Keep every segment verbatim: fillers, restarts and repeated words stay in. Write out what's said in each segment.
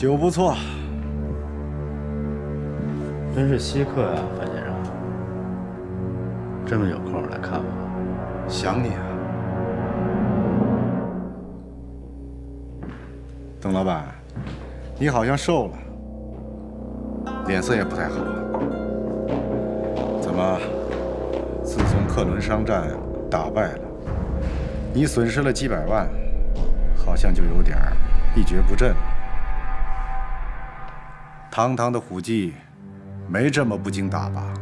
酒不错，真是稀客呀，范先生。这么有空来看我，想你啊，邓老板，你好像瘦了，脸色也不太好。怎么，自从克伦商战打败了，你损失了几百万，好像就有点一蹶不振。 堂堂的虎记，没这么不经打吧？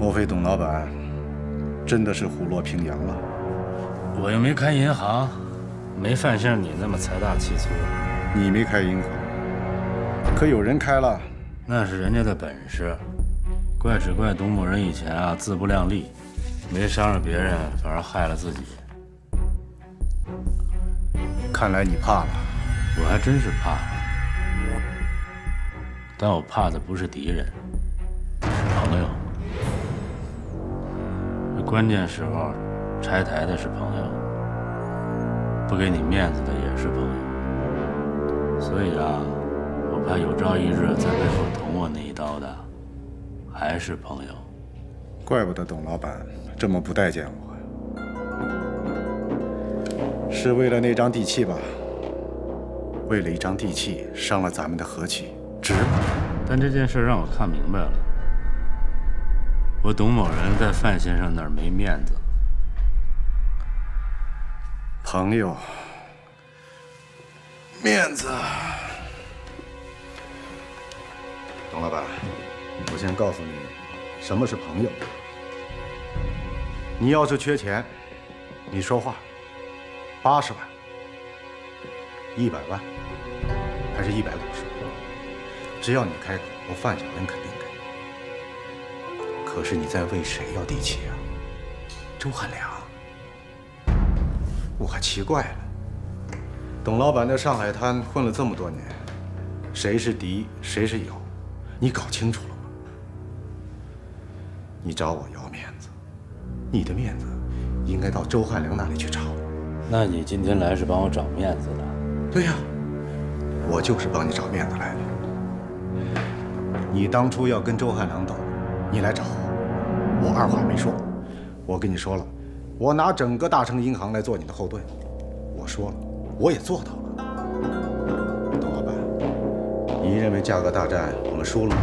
莫非董老板真的是虎落平阳了？我又没开银行，没范先生你那么财大气粗。你没开银行，可有人开了。那是人家的本事，怪只怪董某人以前啊自不量力，没伤着别人，反而害了自己。看来你怕了，我还真是怕了。 但我怕的不是敌人，是朋友。这关键时候拆台的是朋友，不给你面子的也是朋友。所以啊，我怕有朝一日在背后捅我那一刀的还是朋友。怪不得董老板这么不待见我呀，是为了那张地契吧？为了一张地契，伤了咱们的和气。 值，但这件事让我看明白了，我董某人在范先生那儿没面子。朋友，面子。董老板，我先告诉你，什么是朋友。你要是缺钱，你说话，八十万、一百万，还是一百五十万？ 只要你开口，我范小人肯定给。可是你在为谁要地契啊？周汉良，我还奇怪了，董老板在上海滩混了这么多年，谁是敌，谁是友，你搞清楚了吗？你找我要面子，你的面子应该到周汉良那里去找。那你今天来是帮我找面子的？对呀，我就是帮你找面子来的。 你当初要跟周汉良斗，你来找我，我二话没说。我跟你说了，我拿整个大成银行来做你的后盾。我说了，我也做到了。董老板，你认为价格大战我们输了吗？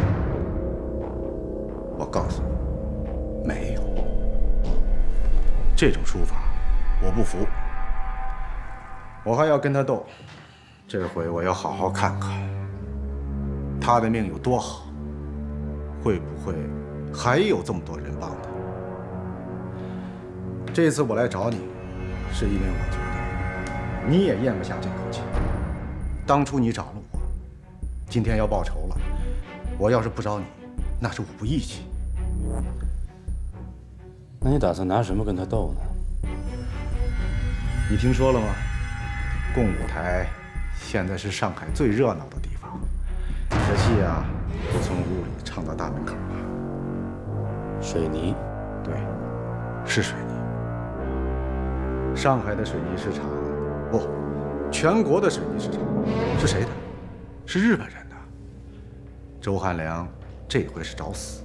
我告诉你，没有。这种输法，我不服。我还要跟他斗，这回我要好好看看他的命有多好。 会不会还有这么多人帮他？这次我来找你，是因为我觉得你也咽不下这口气。当初你找了我，今天要报仇了。我要是不找你，那是我不义气。那你打算拿什么跟他斗呢？你听说了吗？共舞台现在是上海最热闹的地方，这戏啊。 都从屋里唱到大门口了。水泥，对，是水泥。上海的水泥市场，不，全国的水泥市场是谁的？是日本人的。周汉良这回是找死。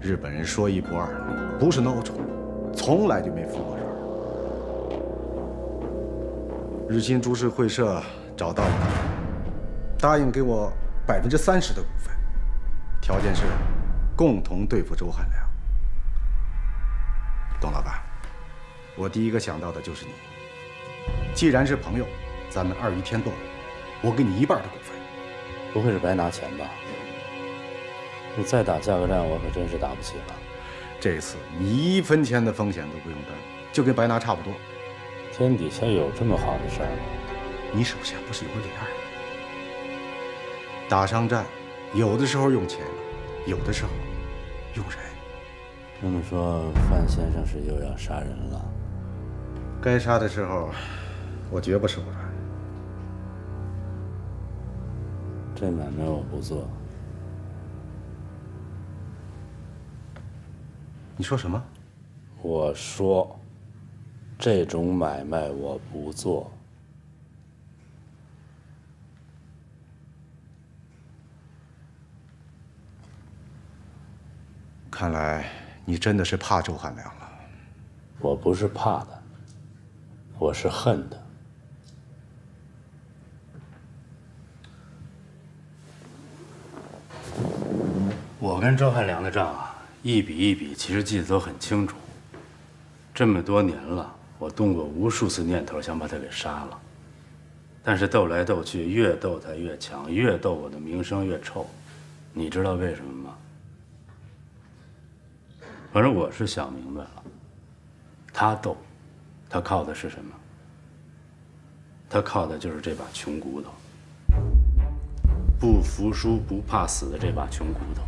日本人说一不二，不是孬种，从来就没服过人。日新株式会社找到我，答应给我百分之三十的股份。 条件是，共同对付周汉良。董老板，我第一个想到的就是你。既然是朋友，咱们二鱼添斗，我给你一半的股份。不会是白拿钱吧？你再打价格战，我可真是打不起了。这次你一分钱的风险都不用担，就跟白拿差不多。天底下有这么好的事儿吗？你手下不是有李二吗？打商战。 有的时候用钱，有的时候用人。这么说，范先生是又要杀人了？该杀的时候，我绝不手软。这买卖我不做。你说什么？我说，这种买卖我不做。看来你真的是怕周汉良了。我不是怕的，我是恨的。我跟周汉良的账啊，一笔一笔其实记得都很清楚。这么多年了，我动过无数次念头想把他给杀了，但是斗来斗去，越斗他越强，越斗我的名声越臭。你知道为什么吗？ 反正我是想明白了，他斗，他靠的是什么？他靠的就是这把穷骨头，不服输、不怕死的这把穷骨头。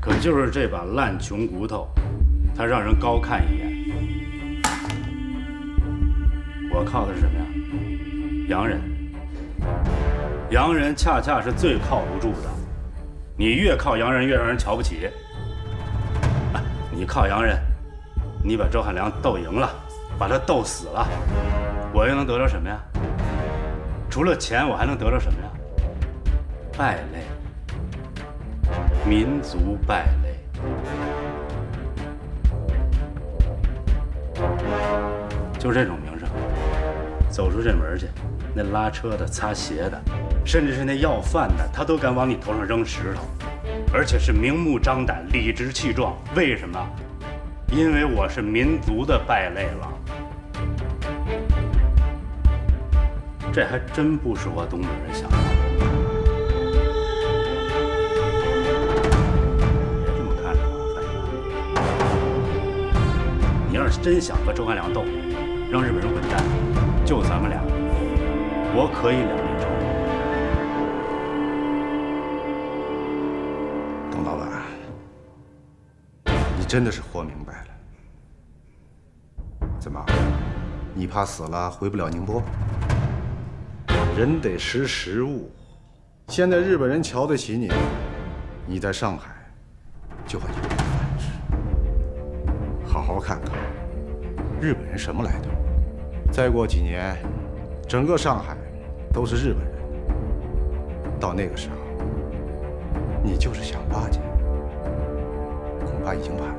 可就是这把烂穷骨头，他让人高看一眼。我靠的是什么呀？洋人，洋人恰恰是最靠不住的，你越靠洋人，越让人瞧不起。 你靠洋人，你把周汉良斗赢了，把他斗死了，我又能得着什么呀？除了钱，我还能得着什么呀？败类，民族败类。就这种名声，走出这门去，那拉车的、擦鞋的，甚至是那要饭的，他都敢往你头上扔石头。 而且是明目张胆、理直气壮。为什么？因为我是民族的败类了。这还真不是我东北人想的。别这么看着我，范阳。你要是真想和周汉良斗，让日本人滚蛋，就咱们俩，我可以两肋插刀。 董老板，你真的是活明白了？怎么，你怕死了回不了宁波？人得识时务，现在日本人瞧得起你，你在上海就会有饭吃。好好看看，日本人什么来头？再过几年，整个上海都是日本人。到那个时候。 你就是想巴结，恐怕已经晚了。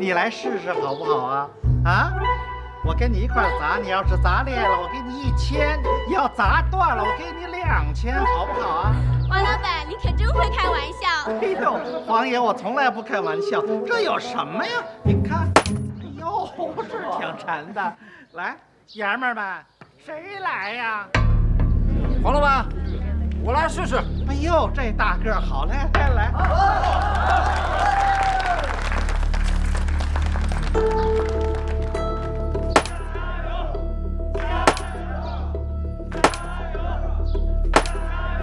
你来试试好不好啊？啊！我跟你一块砸，你要是砸裂了，我给你一千；你要砸断了，我给你两千，好不好啊？王老板，你可真会开玩笑！哎呦，黄爷，我从来不开玩笑，这有什么呀？你看，哎呦，是挺沉的。来，爷们儿们，谁来呀？黄老板，我来试试。哎呦，这大个好，来来来。来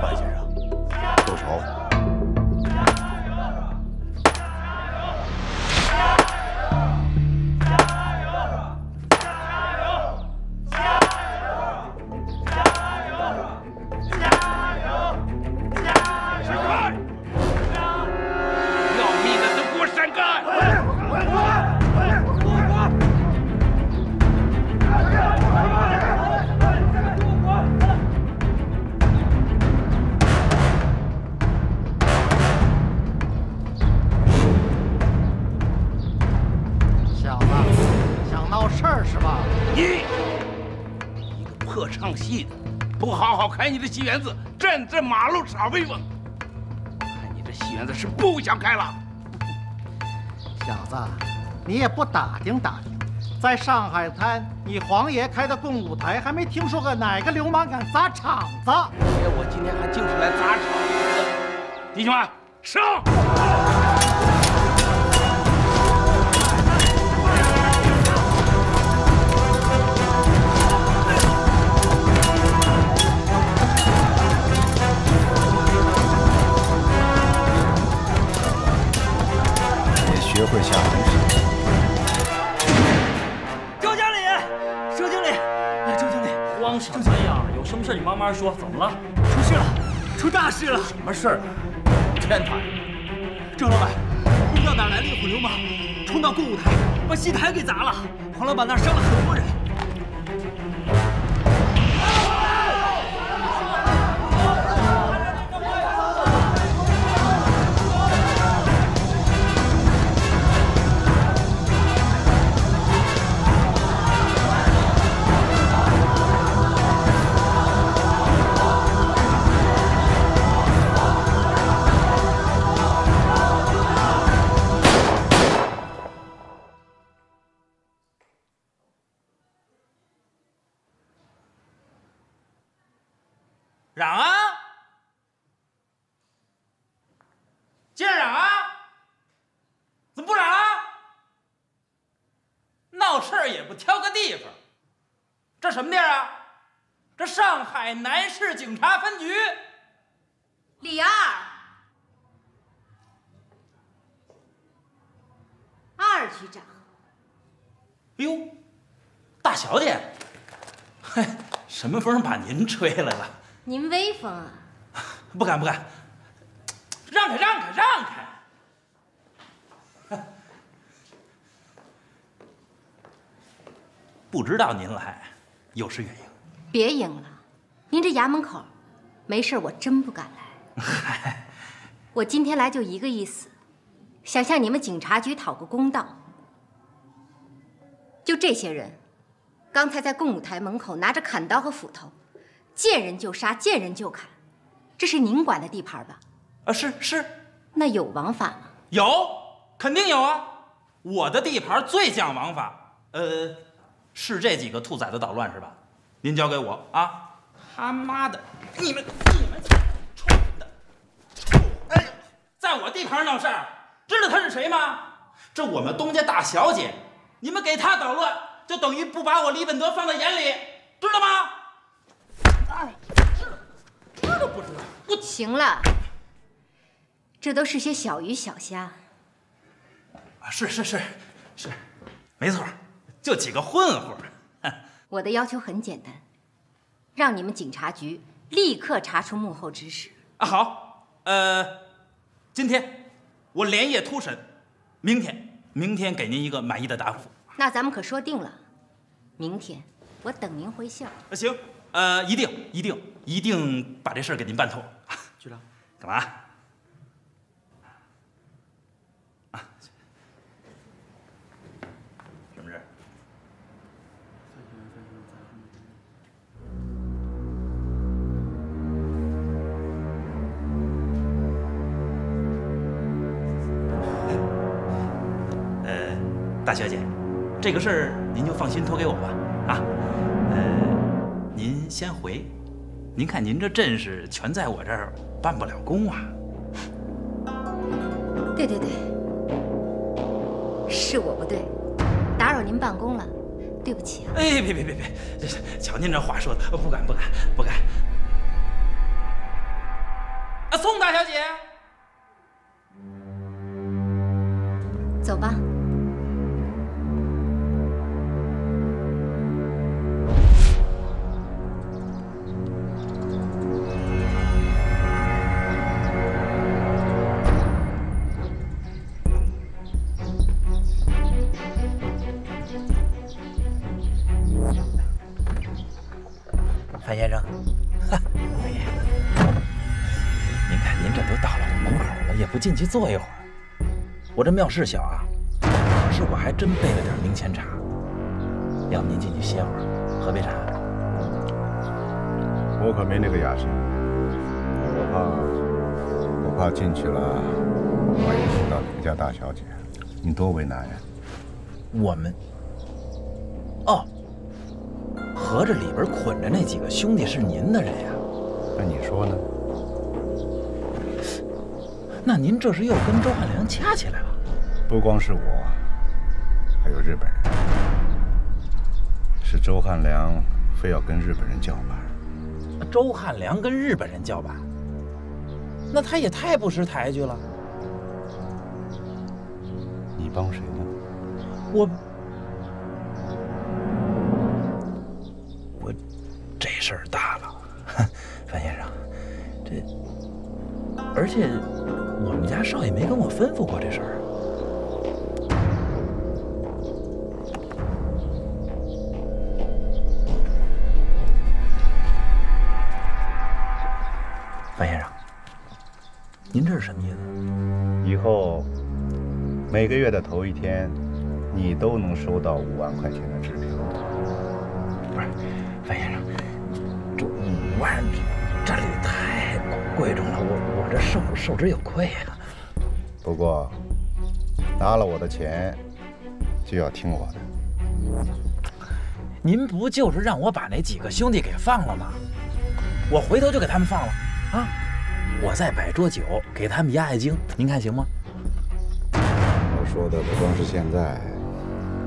白先生，动手！要命的！你一个破唱戏的，不好好开你的戏园子，站在马路耍威风。看你这戏园子是不想开了。小子，你也不打听打听，在上海滩，你黄爷开的共舞台，还没听说过哪个流氓敢砸场子。哎，我今天还就是来砸场子的，弟兄们，上！ 学会下狠手。周经理，周经理，哎，周经理，光什么样？有什么事你慢慢说。怎么了？出事了，出大事了！什么事儿？天台。周老板，不知道哪来了一伙流氓，冲到购物台，把戏台给砸了。黄老板那儿伤了很多人。 南市警察分局，李二，二局长。哎呦，大小姐，嘿，什么风把您吹来了？您威风啊！不敢不敢，让开让开让开！不知道您来有失远迎。别迎了。 您这衙门口，没事我真不敢来。我今天来就一个意思，想向你们警察局讨个公道。就这些人，刚才在共舞台门口拿着砍刀和斧头，见人就杀，见人就砍，这是您管的地盘吧？啊，是是。那有王法吗？有，肯定有啊！我的地盘最讲王法。呃，是这几个兔崽子捣乱是吧？您交给我啊。 他妈的！你们你们臭的臭！哎，在我地盘闹事儿，知道他是谁吗？这我们东家大小姐，你们给他捣乱，就等于不把我李本德放在眼里，知道吗？哎，知道不知道？不行了，这都是些小鱼小虾。啊，是是是是，没错，就几个混混。我的要求很简单。 让你们警察局立刻查出幕后指使啊！好，呃，今天我连夜突审，明天明天给您一个满意的答复。那咱们可说定了，明天我等您回校。啊，行，呃，一定一定一定把这事儿给您办透。局长，干嘛？啊，什么事？ 大小姐，这个事儿您就放心托给我吧，啊，呃，您先回，您看您这阵势全在我这儿，办不了公啊。对对对，是我不对，打扰您办公了，对不起啊。哎，别别别别，瞧您这话说的，不敢不敢不敢。啊，宋大小姐，走吧。 范先生，老爷，您看您这都到了我门口了，也不进去坐一会儿。我这庙事小啊，可是我还真备了点明前茶。要不您进去歇会儿，喝杯茶。我可没那个雅致，我怕我怕进去了，万一碰到你们家大小姐，你多为难呀。我们哦，合着里边捆着那几个兄弟是您的人呀？那你说呢？ 那您这是又跟周汉良掐起来了？不光是我，还有日本人。是周汉良非要跟日本人叫板。周汉良跟日本人叫板，那他也太不识抬举了。你帮谁呢？我我这事儿大了，范先生，这而且。 我们家少爷没跟我吩咐过这事儿。范先生，您这是什么意思？以后每个月的头一天，你都能收到五万块钱的支票。不是，范先生，这五万这里太贵重了，我。 我这受受之有愧呀。不过，拿了我的钱，就要听我的。您不就是让我把那几个兄弟给放了吗？我回头就给他们放了啊！我再摆桌酒给他们压压惊，您看行吗？我说的不光是现在，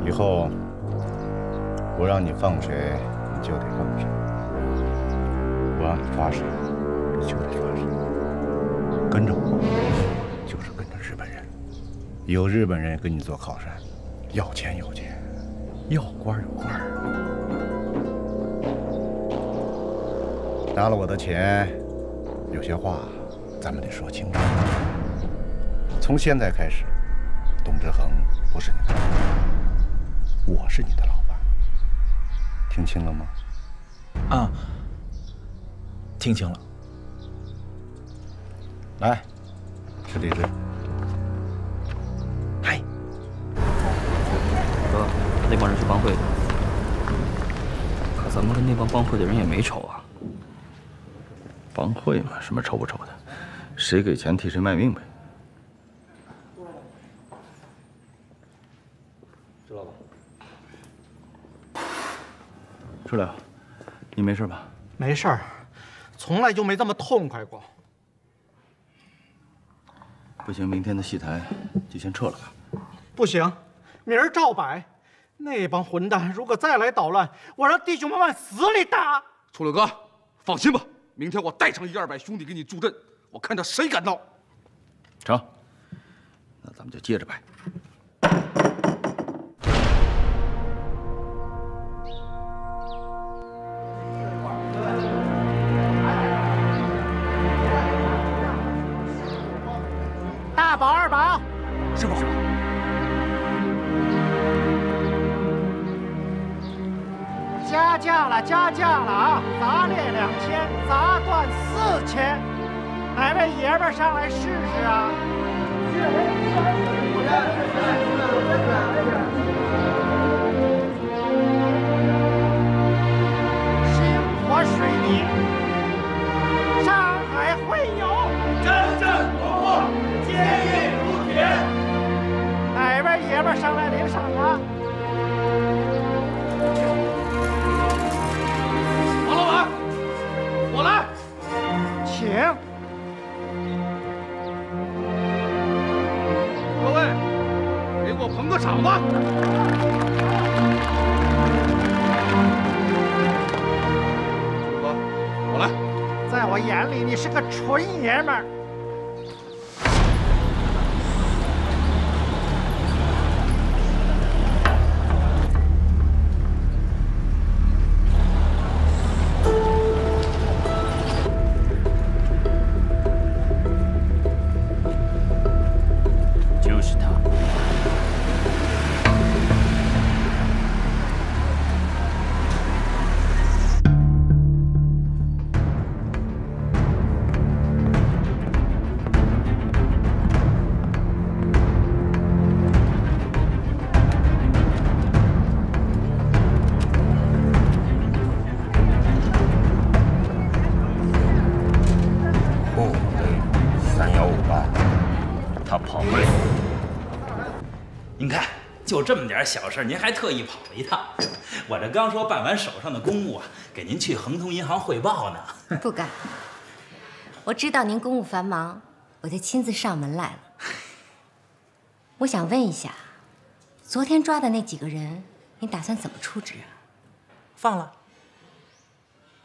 以后我让你放谁，你就得放谁；我让你抓谁，你就得抓谁。 跟着我，就是跟着日本人，有日本人跟你做靠山，要钱有钱，要官有官。拿了我的钱，有些话咱们得说清楚。从现在开始，董志恒不是你的老板，我是你的老板，听清了吗？啊，听清了。 来，吃荔枝。嗨，哥，那帮人是帮会的，可咱们跟那帮帮会的人也没仇啊。帮会嘛，什么仇不仇的，谁给钱替谁卖命呗。知道吧？知了，你没事吧？没事儿，从来就没这么痛快过。 不行，明天的戏台就先撤了吧。不行，明儿照摆。那帮混蛋如果再来捣乱，我让弟兄们往死里打。楚六哥，放心吧，明天我带上一二百兄弟给你助阵，我看着谁敢闹。成，那咱们就接着摆。加价了啊！砸裂两千，砸断四千，哪位爷们儿上来试试啊？新火水泥，上海汇友，真正不破，坚毅如铁。哪位爷们儿上来领赏啊？ 请，各位，给我捧个场吧！哥，我来。在我眼里，你是个纯爷们儿。您看，就这么点小事，您还特意跑了一趟。我这刚说办完手上的公务啊，给您去恒通银行汇报呢。不敢，我知道您公务繁忙，我就亲自上门来了。我想问一下，昨天抓的那几个人，您打算怎么处置啊？放了。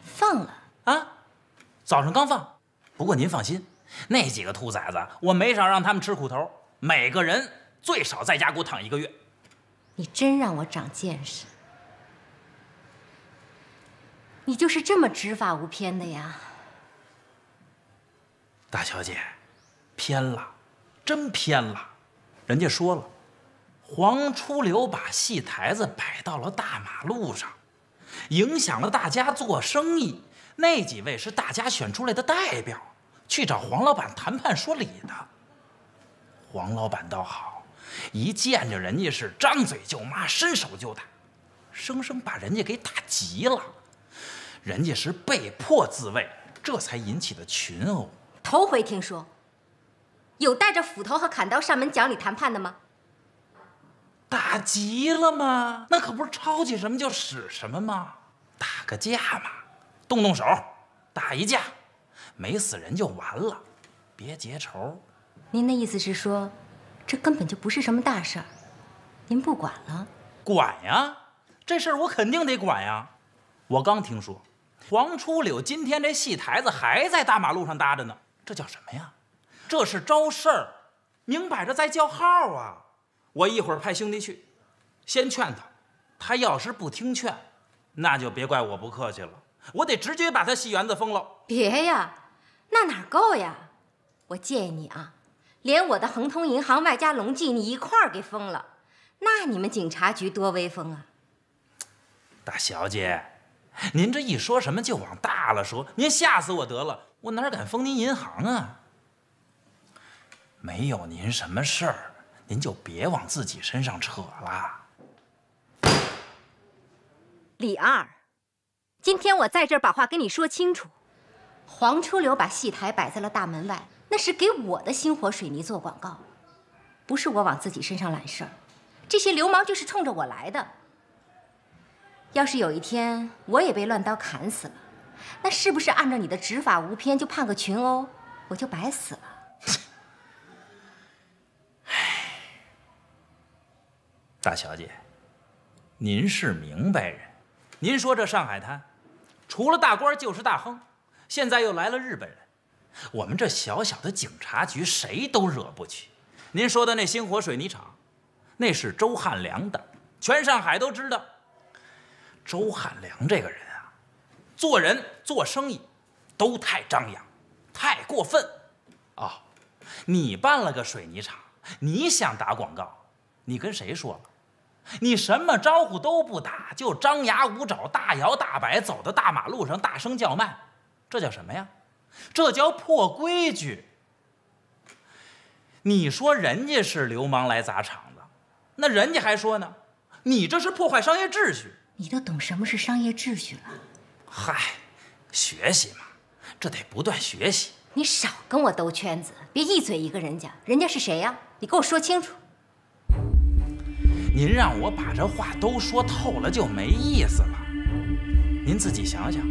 放了啊？早上刚放。不过您放心，那几个兔崽子，我没少让他们吃苦头，每个人。 最少在家给我躺一个月，你真让我长见识。你就是这么执法无偏的呀，大小姐，偏了，真偏了。人家说了，黄初流把戏台子摆到了大马路上，影响了大家做生意。那几位是大家选出来的代表，去找黄老板谈判说理的。黄老板倒好。 一见着人家是张嘴就骂，伸手就打，生生把人家给打急了。人家是被迫自卫，这才引起的群殴。头回听说，有带着斧头和砍刀上门讲理谈判的吗？打急了吗？那可不是抄起什么就使什么吗？打个架嘛，动动手，打一架，没死人就完了，别结仇。您的意思是说？ 这根本就不是什么大事儿，您不管了？管呀，这事儿我肯定得管呀。我刚听说，黄初柳今天这戏台子还在大马路上搭着呢，这叫什么呀？这是招事儿，明摆着在叫号啊！我一会儿派兄弟去，先劝他，他要是不听劝，那就别怪我不客气了，我得直接把他戏园子封了。别呀，那哪够呀？我建议你啊。 连我的恒通银行外加隆记，你一块儿给封了，那你们警察局多威风啊！大小姐，您这一说什么就往大了说，您吓死我得了，我哪敢封您银行啊？没有您什么事儿，您就别往自己身上扯了。李二，今天我在这儿把话跟你说清楚，黄初流把戏台摆在了大门外。 那是给我的星火水泥做广告，不是我往自己身上揽事儿。这些流氓就是冲着我来的。要是有一天我也被乱刀砍死了，那是不是按照你的执法无偏就判个群殴，我就白死了？唉，大小姐，您是明白人。您说这上海滩，除了大官就是大亨，现在又来了日本人。 我们这小小的警察局，谁都惹不起。您说的那星火水泥厂，那是周汉良的，全上海都知道。周汉良这个人啊，做人做生意都太张扬，太过分。哦，你办了个水泥厂，你想打广告，你跟谁说了？你什么招呼都不打，就张牙舞爪、大摇大摆走到大马路上大声叫卖，这叫什么呀？ 这叫破规矩。你说人家是流氓来砸场子，那人家还说呢，你这是破坏商业秩序。你都懂什么是商业秩序了？嗨，学习嘛，这得不断学习。你少跟我兜圈子，别一嘴一个人家，人家是谁呀？你给我说清楚。您让我把这话都说透了就没意思了，您自己想想。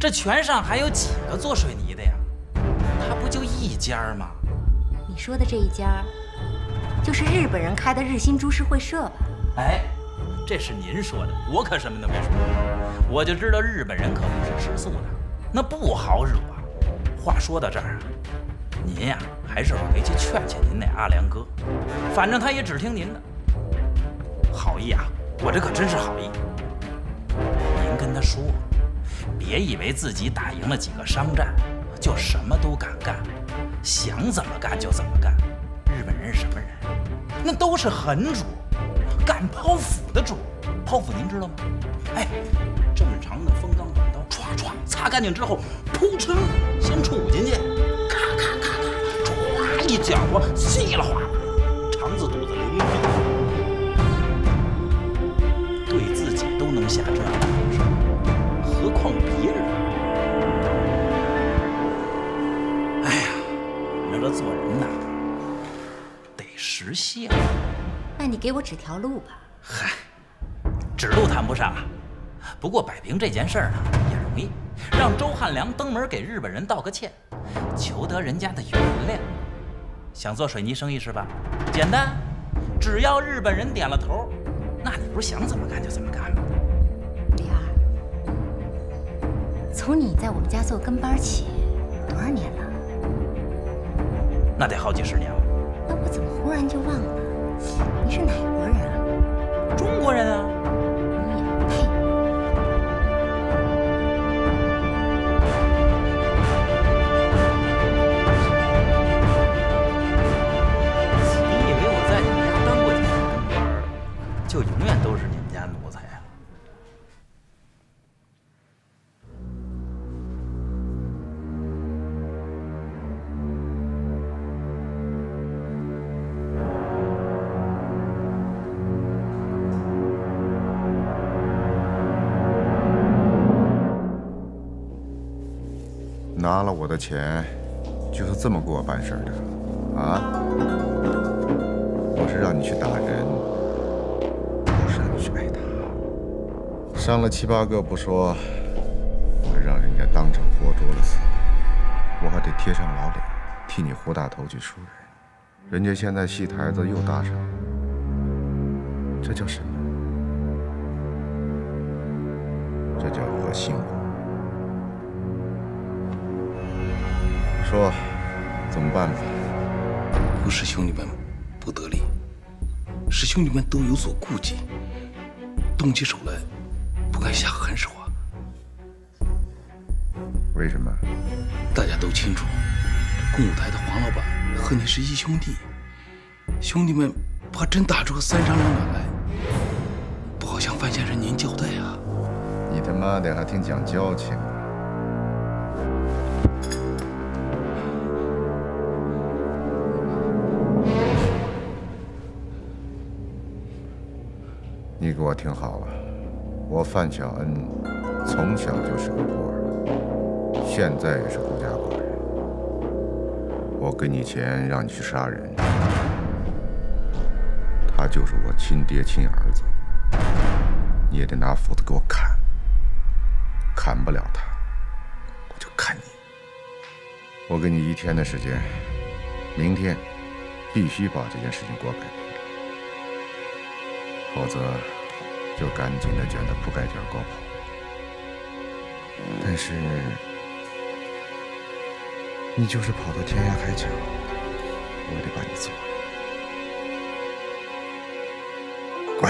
这全上还有几个做水泥的呀？他不就一家吗？你说的这一家，就是日本人开的日新株式会社吧？哎，这是您说的，我可什么都没说。我就知道日本人可不是吃素的，那不好惹啊。话说到这儿啊，您呀、啊，还是回去劝劝您那阿良哥，反正他也只听您的。好意啊，我这可真是好意。您跟他说。 别以为自己打赢了几个商战，就什么都敢干，想怎么干就怎么干。日本人是什么人？那都是狠主，敢剖腹的主。剖腹您知道吗？哎，这么长的风钢短刀，歘歘擦干净之后，噗哧，先杵进去，咔咔咔咔，歘一搅和，稀了哗啦，肠子肚子流一地，对自己都能下这样的手势。 何况别人？哎呀，你说这做人呐，得识相。那你给我指条路吧。嗨，指路谈不上，不过摆平这件事儿呢也容易，让周汉良登门给日本人道个歉，求得人家的原谅。想做水泥生意是吧？简单，只要日本人点了头，那你不是想怎么干就怎么干吗？ 从你在我们家做跟班起，多少年了？那得好几十年了。那我怎么忽然就忘了？你是哪国人啊？中国人啊。你也配？你以为我在你们家当过几年跟班，就永远都是你们家奴才啊？ 拿了我的钱，就是这么给我办事的，啊！我是让你去打人，不是让你去挨打。伤了七八个不说，还让人家当场活捉了死，我还得贴上老脸，替你胡大头去赎人。人家现在戏台子又搭上了，这叫什么？这叫恶心我。 说，怎么办呢？不是兄弟们不得力，是兄弟们都有所顾忌，动起手来不敢下狠手啊。为什么？大家都清楚，共舞台的黄老板和你是一兄弟，兄弟们怕真打出个三长两短来，不好向范先生您交代啊。你他妈的还挺讲交情。 你给我听好了，我范晓恩从小就是个孤儿，现在也是孤家寡人。我给你钱让你去杀人，他就是我亲爹亲儿子，你也得拿斧子给我砍。砍不了他，我就砍你。我给你一天的时间，明天必须把这件事情给我摆。 否则，就赶紧的卷到铺盖卷儿给我跑。但是，你就是跑到天涯海角，我也得把你做了。滚！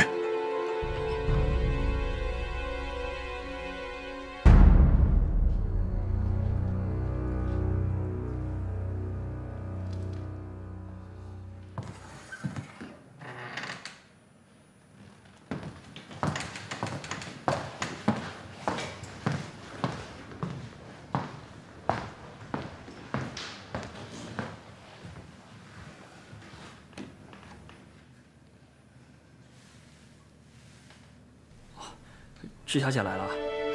石小姐来了，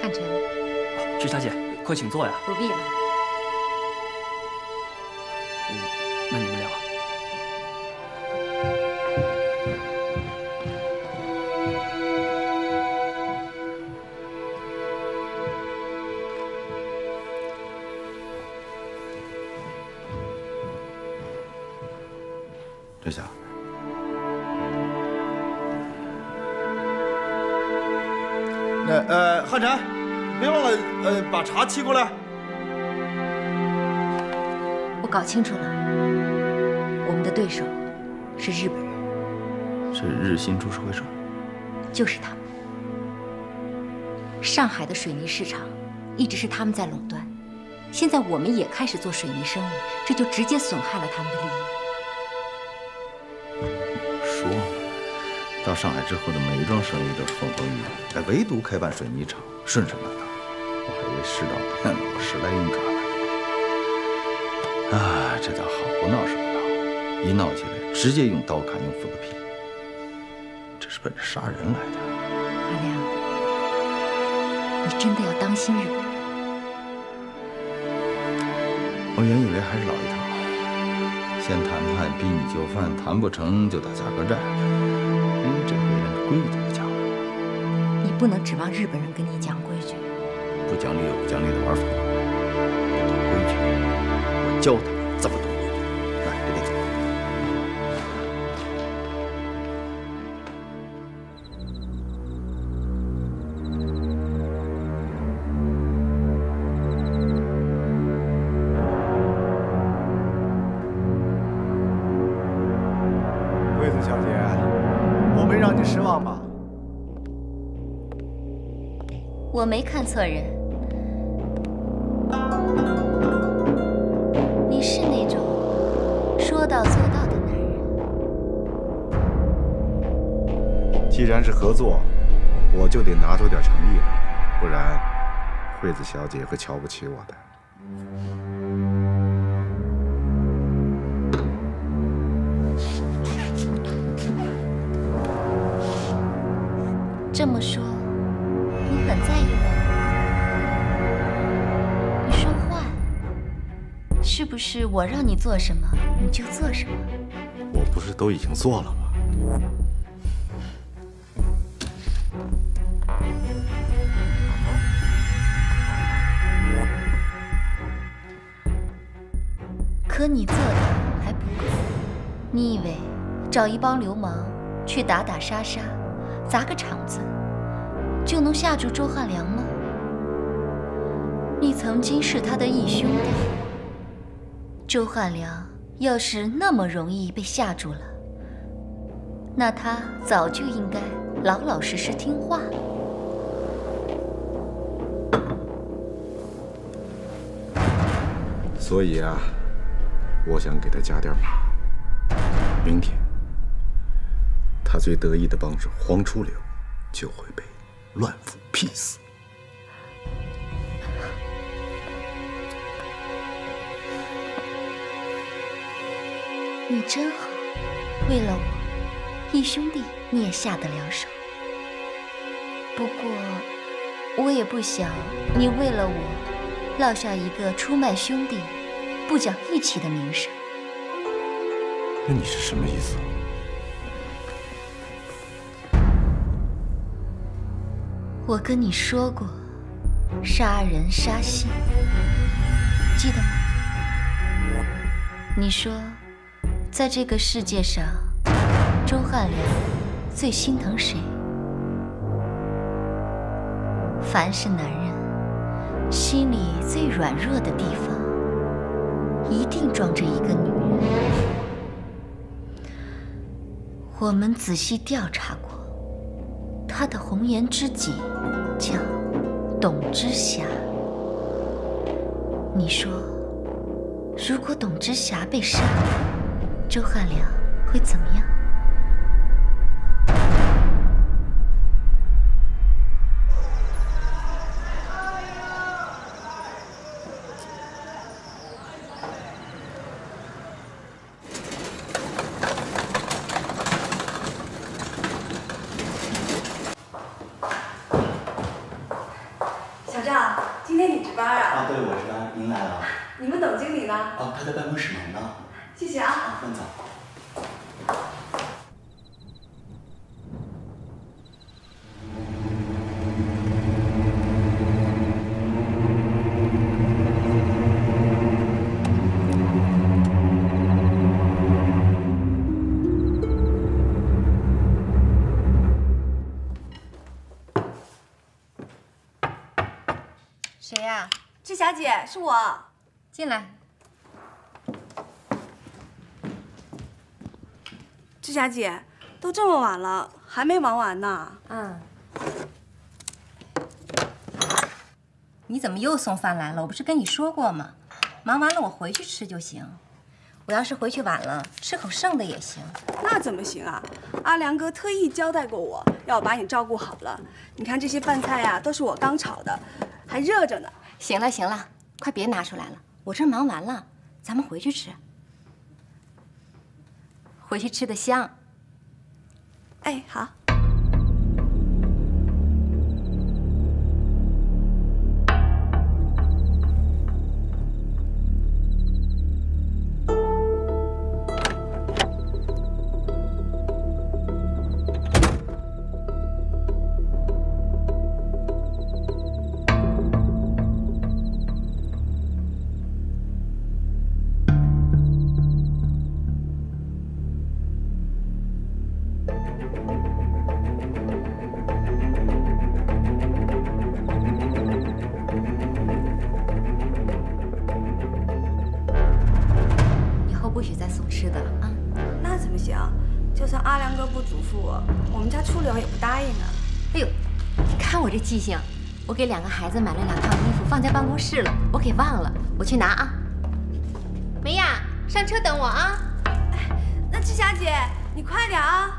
汉臣。石小姐，快请坐呀。不必了。嗯，那你们聊。这下。 呃呃，汉臣，别忘了呃把茶沏过来。我搞清楚了，我们的对手是日本人，是日新株式会社，就是他们。上海的水泥市场一直是他们在垄断，现在我们也开始做水泥生意，这就直接损害了他们的利益。说。 到上海之后的每一桩生意都是风风雨雨，但唯独开办水泥厂顺顺当当。我还以为世道变了，我时来运转了。啊，这倒好，不闹是不闹，一闹起来直接用刀砍，用斧子劈，这是奔着杀人来的。阿良，你真的要当心日本人？我原以为还是老一套，先谈判，逼你就范，谈不成就打价格战。规矩不讲了。你不能指望日本人跟你讲规矩。不讲理有不讲理的玩法，不懂规矩，我教他们怎么懂规矩。来，这边走。惠子小姐，我没让你失望吧？ 我没看错人，你是那种说到做到的男人。既然是合作，我就得拿出点诚意来，不然惠子小姐会瞧不起我的。 是不是我让你做什么你就做什么？我不是都已经做了吗？可你做的还不够。你以为找一帮流氓去打打杀杀，砸个场子，就能吓住周汉良吗？你曾经是他的义兄弟。 周汉良要是那么容易被吓住了，那他早就应该老老实实听话了。所以啊，我想给他加点码。明天，他最得意的帮手黄初柳就会被乱斧劈死。 你真好，为了我，义兄弟你也下得了手。不过，我也不想你为了我，落下一个出卖兄弟、不讲义气的名声。那你是什么意思？我跟你说过，杀人杀心，记得吗？你说。 在这个世界上，周汉良最心疼谁？凡是男人，心里最软弱的地方，一定装着一个女人。我们仔细调查过，他的红颜知己叫董之霞。你说，如果董之霞被杀了？ 周汉良会怎么样？小张，今天你值班啊？啊，对，我值班。您来了。你们董经理呢？啊，他在办公室忙呢。 谢谢啊，范总。谁呀？志霞姐，是我。进来。 志霞姐，都这么晚了，还没忙完呢。嗯。你怎么又送饭来了？我不是跟你说过吗？忙完了我回去吃就行。我要是回去晚了，吃口剩的也行。那怎么行啊？阿良哥特意交代过我，要把你照顾好了。你看这些饭菜呀、啊，都是我刚炒的，还热着呢。行了行了，快别拿出来了，我这忙完了，咱们回去吃。 回去吃的香。哎，好。然哥不嘱咐我，我们家初柳也不答应啊。哎呦，你看我这记性，我给两个孩子买了两套衣服，放在办公室了，我给忘了，我去拿啊。梅亚，上车等我啊。哎，那志霞姐，你快点啊。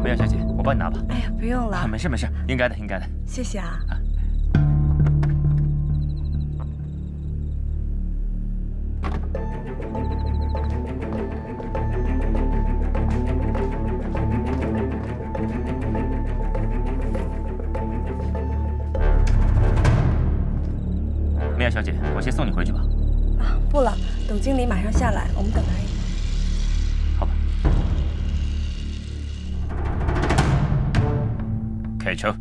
梅雅小姐，我帮你拿吧。哎呀，不用了。没事没事，应该的应该的。谢谢啊。啊梅雅小姐，我先送你回去吧。啊，不了，董经理马上下来，我们等他一会儿。 开车。